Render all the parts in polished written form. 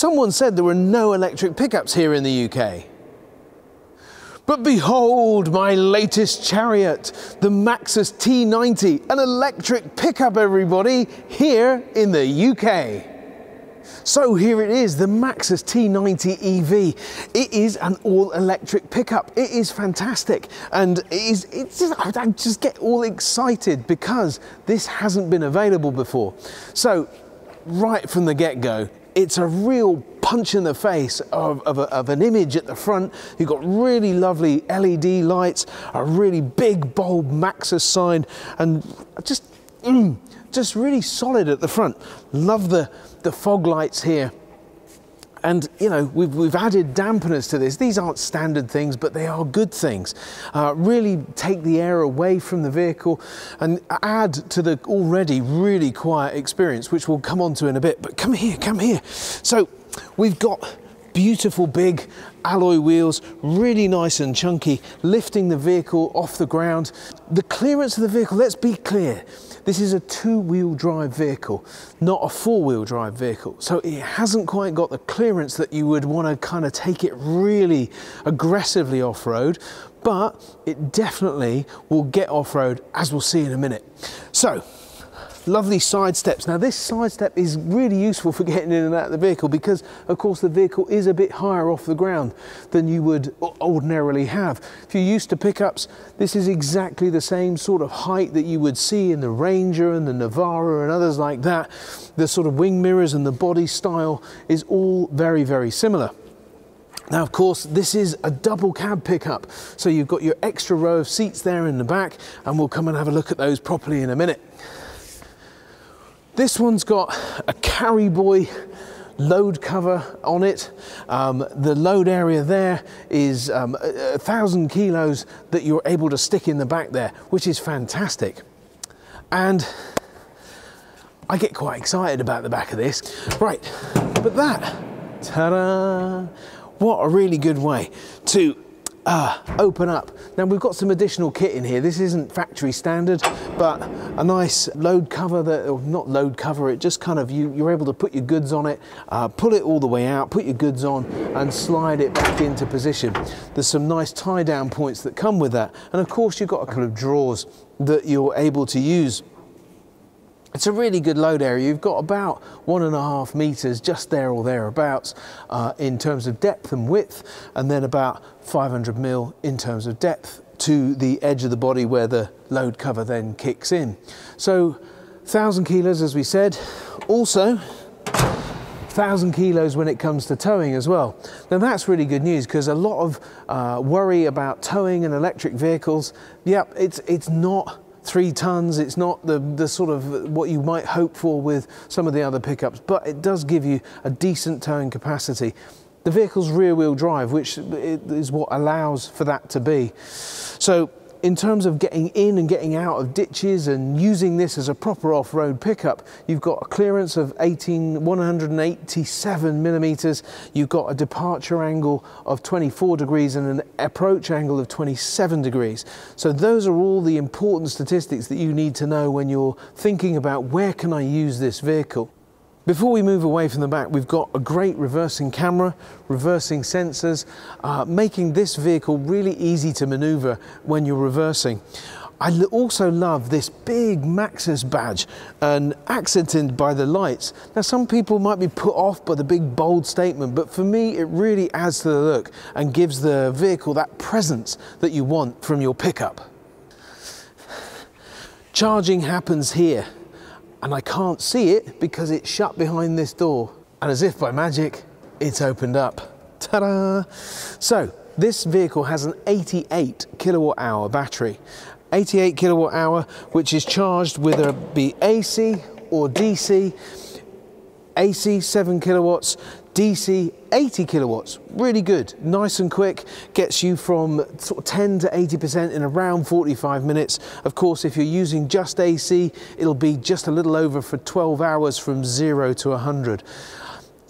Someone said there were no electric pickups here in the UK. But behold my latest chariot, the Maxus T90, an electric pickup everybody, here in the UK. So here it is, the Maxus T90 EV. It is an all-electric pickup. It is fantastic, and I just get all excited because this hasn't been available before. So right from the get-go, it's a real punch in the face of an image at the front. You've got really lovely LED lights, a really big, bold Maxus sign, and just really solid at the front. Love the fog lights here. And you know, we've added dampeners to this. These aren't standard things, but they are good things. Really take the air away from the vehicle and add to the already really quiet experience, which we'll come on to in a bit, but come here, come here. So we've got beautiful big alloy wheels, really nice and chunky, lifting the vehicle off the ground. The clearance of the vehicle, let's be clear, this is a two-wheel drive vehicle, not a four-wheel drive vehicle. So it hasn't quite got the clearance that you would want to kind of take it really aggressively off-road, but it definitely will get off-road, as we'll see in a minute. So lovely side steps. Now this side step is really useful for getting in and out of the vehicle because of course the vehicle is a bit higher off the ground than you would ordinarily have. If you're used to pickups, this is exactly the same sort of height that you would see in the Ranger and the Navara and others like that. The sort of wing mirrors and the body style is all very, very similar. Now, of course, this is a double cab pickup. So you've got your extra row of seats there in the back, and we'll come and have a look at those properly in a minute. This one's got a carry boy load cover on it. The load area there is 1,000 kilos that you're able to stick in the back there, which is fantastic. And I get quite excited about the back of this. Right, but that, ta-da! What a really good way to open up. Now we've got some additional kit in here. This isn't factory standard, but a nice load cover that, or not load cover, it just kind of, you're able to put your goods on it, pull it all the way out, put your goods on and slide it back into position. There's some nice tie down points that come with that. And of course you've got a couple of drawers that you're able to use. It's a really good load area. You've got about 1.5 meters, just there or thereabouts, in terms of depth and width, and then about 500 mil in terms of depth to the edge of the body where the load cover then kicks in. So 1,000 kilos, as we said, also 1,000 kilos when it comes to towing as well. Now that's really good news because a lot of worry about towing and electric vehicles. Yep, it's not 3 tons, it's not the sort of what you might hope for with some of the other pickups, but it does give you a decent towing capacity. The vehicle's rear wheel drive, which is what allows for that to be. So in terms of getting in and getting out of ditches and using this as a proper off-road pickup, you've got a clearance of 187 millimeters. You've got a departure angle of 24 degrees and an approach angle of 27 degrees. So those are all the important statistics that you need to know when you're thinking about where can I use this vehicle. Before we move away from the back, we've got a great reversing camera, reversing sensors, making this vehicle really easy to maneuver when you're reversing. I also love this big Maxus badge and accented by the lights. Now some people might be put off by the big bold statement, but for me it really adds to the look and gives the vehicle that presence that you want from your pickup. Charging happens here. And I can't see it because it's shut behind this door. And as if by magic, it's opened up. Ta-da! So this vehicle has an 88 kilowatt hour battery. 88 kilowatt hour, which is charged whether it be AC or DC. AC 7 kilowatts, DC 80 kilowatts, really good, nice and quick, gets you from sort of 10 to 80% in around 45 minutes. Of course, if you're using just AC, it'll be just a little over for 12 hours from 0 to 100.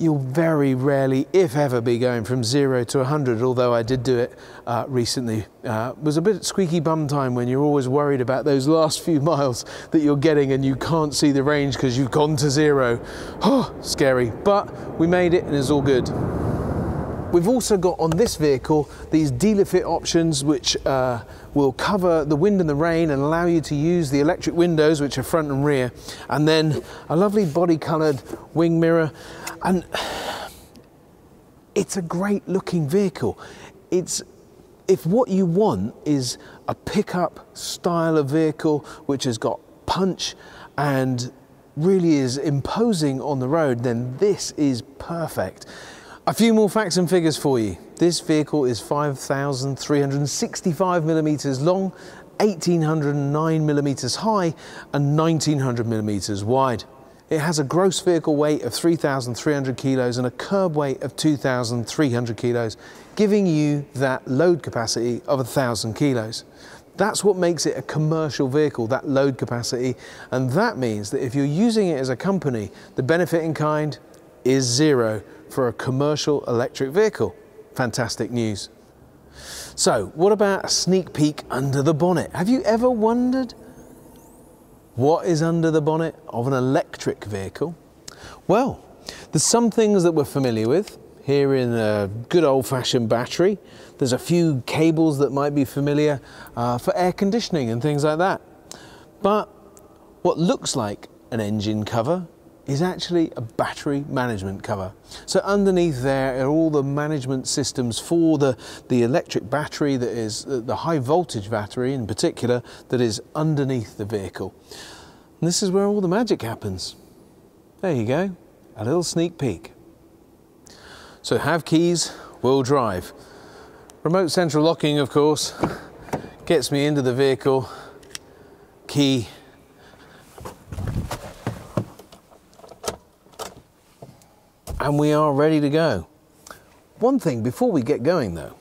you'll very rarely, if ever, be going from 0 to 100, although I did do it recently. It was a bit squeaky bum time when you're always worried about those last few miles that you're getting and you can't see the range because you've gone to 0. Oh, scary, but we made it and it's all good. We've also got on this vehicle these dealer fit options which will cover the wind and the rain and allow you to use the electric windows, which are front and rear, and then a lovely body coloured wing mirror. And it's a great looking vehicle. If what you want is a pickup style of vehicle which has got punch and really is imposing on the road, then this is perfect. A few more facts and figures for you. This vehicle is 5,365 millimetres long, 1,809 millimetres high and 1,900 millimetres wide. It has a gross vehicle weight of 3,300 kilos and a curb weight of 2,300 kilos, giving you that load capacity of 1,000 kilos. That's what makes it a commercial vehicle, that load capacity, and that means that if you're using it as a company, the benefit in kind is 0 for a commercial electric vehicle. Fantastic news. So what about a sneak peek under the bonnet? Have you ever wondered what is under the bonnet of an electric vehicle? Well, there's some things that we're familiar with. Here in a good old-fashioned battery, there's a few cables that might be familiar for air conditioning and things like that. But what looks like an engine cover is actually a battery management cover. So underneath there are all the management systems for the electric battery, that is the high voltage battery in particular, that is underneath the vehicle. And this is where all the magic happens. There you go, a little sneak peek. So have keys, will drive. Remote central locking, of course, gets me into the vehicle, key, and we are ready to go. One thing before we get going though,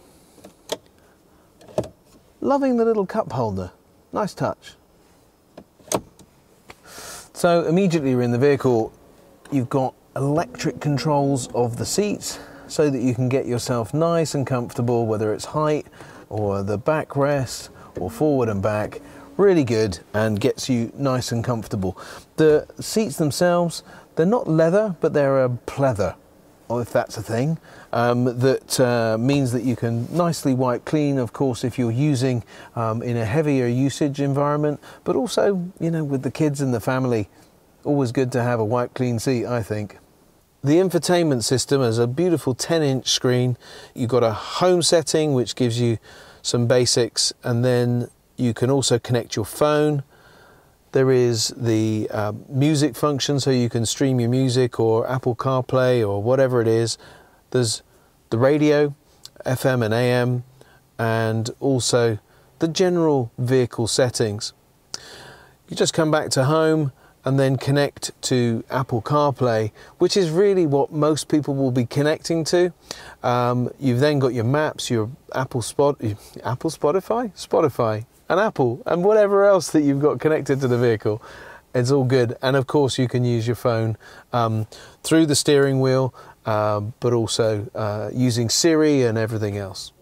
loving the little cup holder, nice touch. So immediately we're in the vehicle, you've got electric controls of the seats so that you can get yourself nice and comfortable, whether it's height or the backrest or forward and back. Really good and gets you nice and comfortable. The seats themselves, they're not leather, but they're a pleather, or if that's a thing, that means that you can nicely wipe clean, of course, if you're using in a heavier usage environment, but also, you know, with the kids and the family, always good to have a wipe clean seat, I think. The infotainment system has a beautiful 10-inch screen. You've got a home setting, which gives you some basics, and then you can also connect your phone. There is the music function, so you can stream your music or Apple CarPlay or whatever it is. There's the radio, FM and AM, and also the general vehicle settings. You just come back to home and then connect to Apple CarPlay, which is really what most people will be connecting to. You've then got your maps, your Spotify. And Apple and whatever else that you've got connected to the vehicle. It's all good. And of course you can use your phone through the steering wheel, but also using Siri and everything else.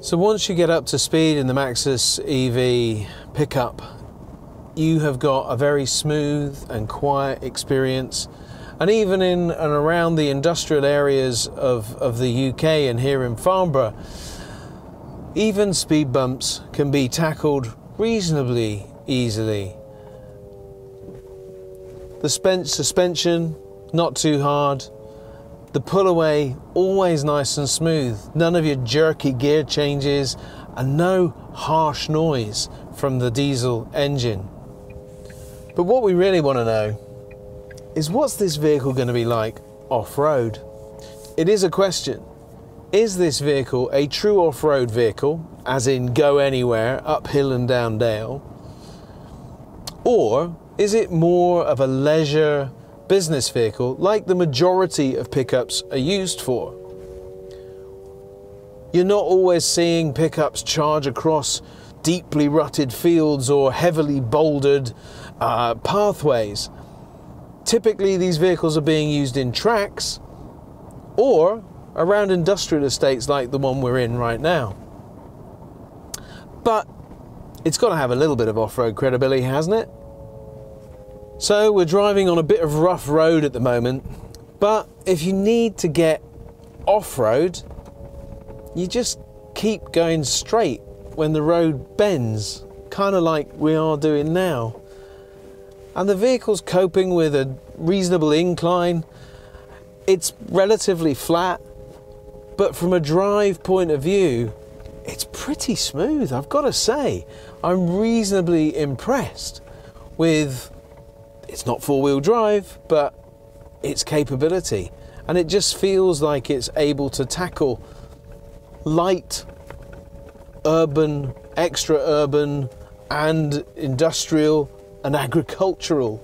So once you get up to speed in the Maxus EV pickup, you have got a very smooth and quiet experience. And even in and around the industrial areas of the UK and here in Farnborough, even speed bumps can be tackled reasonably easily. The suspension, not too hard. The pull away, always nice and smooth. None of your jerky gear changes and no harsh noise from the diesel engine. But what we really want to know is, what's this vehicle going to be like off-road? It is a question. Is this vehicle a true off-road vehicle, as in go anywhere, uphill and down dale? Or is it more of a leisure business vehicle, like the majority of pickups are used for? You're not always seeing pickups charge across deeply rutted fields or heavily bouldered pathways. typically these vehicles are being used in tracks or around industrial estates like the one we're in right now. But it's got to have a little bit of off-road credibility, hasn't it? So we're driving on a bit of rough road at the moment, but if you need to get off-road, you just keep going straight when the road bends, kind of like we are doing now. And the vehicle's coping with a reasonable incline. It's relatively flat, but from a drive point of view, it's pretty smooth, I've got to say. I'm reasonably impressed with, it's not four-wheel drive, but its capability. And it just feels like it's able to tackle light, urban, extra-urban, and industrial and agricultural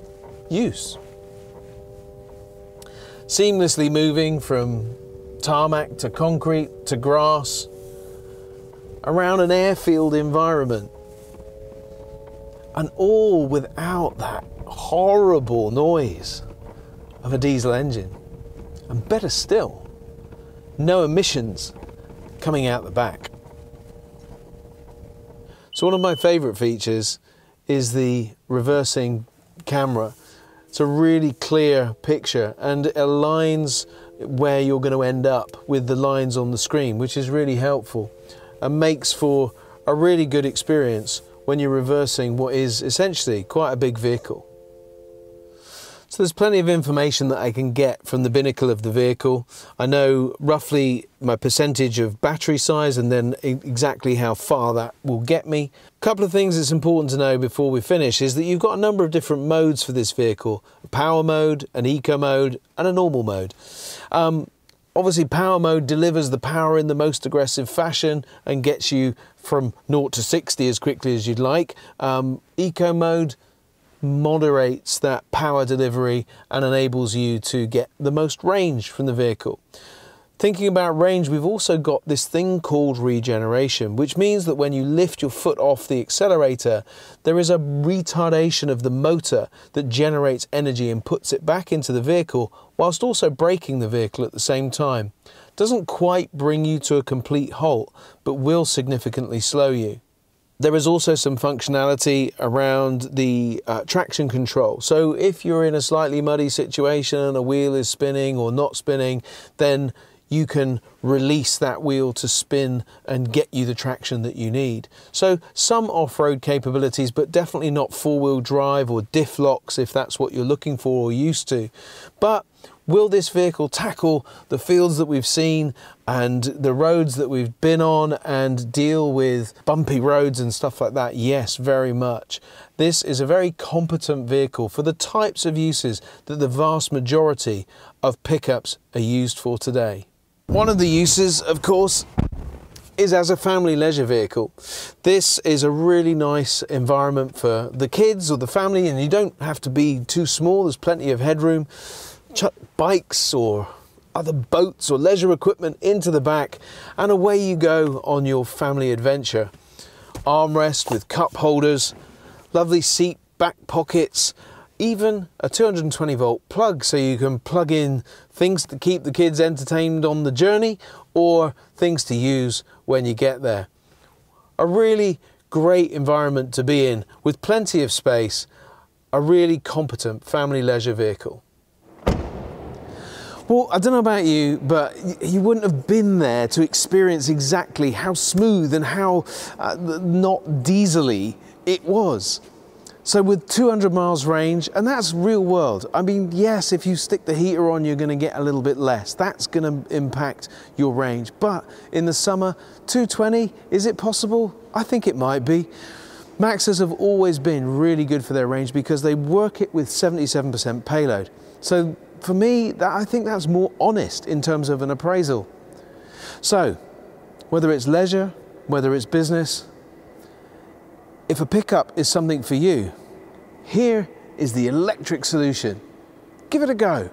use. Seamlessly moving from tarmac to concrete to grass, around an airfield environment, and all without that horrible noise of a diesel engine. And better still, no emissions coming out the back. So one of my favorite features is the reversing camera. It's a really clear picture and it aligns where you're going to end up with the lines on the screen, which is really helpful and makes for a really good experience when you're reversing what is essentially quite a big vehicle. So there's plenty of information that I can get from the binnacle of the vehicle. I know roughly my percentage of battery size and then exactly how far that will get me. A couple of things it's important to know before we finish is that you've got a number of different modes for this vehicle. A power mode, an eco mode, and a normal mode. Obviously power mode delivers the power in the most aggressive fashion and gets you from 0 to 60 as quickly as you'd like. Eco mode moderates that power delivery and enables you to get the most range from the vehicle. Thinking about range, we've also got this thing called regeneration, which means that when you lift your foot off the accelerator, there is a retardation of the motor that generates energy and puts it back into the vehicle whilst also braking the vehicle at the same time. Doesn't quite bring you to a complete halt, but will significantly slow you. There is also some functionality around the traction control. So if you're in a slightly muddy situation and a wheel is spinning or not spinning, then you can release that wheel to spin and get you the traction that you need. So some off-road capabilities, but definitely not four-wheel drive or diff locks if that's what you're looking for or used to. But will this vehicle tackle the fields that we've seen and the roads that we've been on and deal with bumpy roads and stuff like that? Yes, very much. This is a very competent vehicle for the types of uses that the vast majority of pickups are used for today. One of the uses, of course, is as a family leisure vehicle. This is a really nice environment for the kids or the family, and you don't have to be too small. There's plenty of headroom. Chuck bikes or other boats or leisure equipment into the back and away you go on your family adventure. Armrest with cup holders, lovely seat back pockets, even a 220 volt plug so you can plug in things to keep the kids entertained on the journey or things to use when you get there. A really great environment to be in with plenty of space, a really competent family leisure vehicle. Well, I don't know about you, but you wouldn't have been there to experience exactly how smooth and how not diesely it was. So with 200 miles range, and that's real world. I mean, yes, if you stick the heater on, you're going to get a little bit less. That's going to impact your range. But in the summer, 220, is it possible? I think it might be. Maxus have always been really good for their range because they work it with 77% payload. So for me, I think that's more honest in terms of an appraisal. So, whether it's leisure, whether it's business, if a pickup is something for you, here is the electric solution. Give it a go.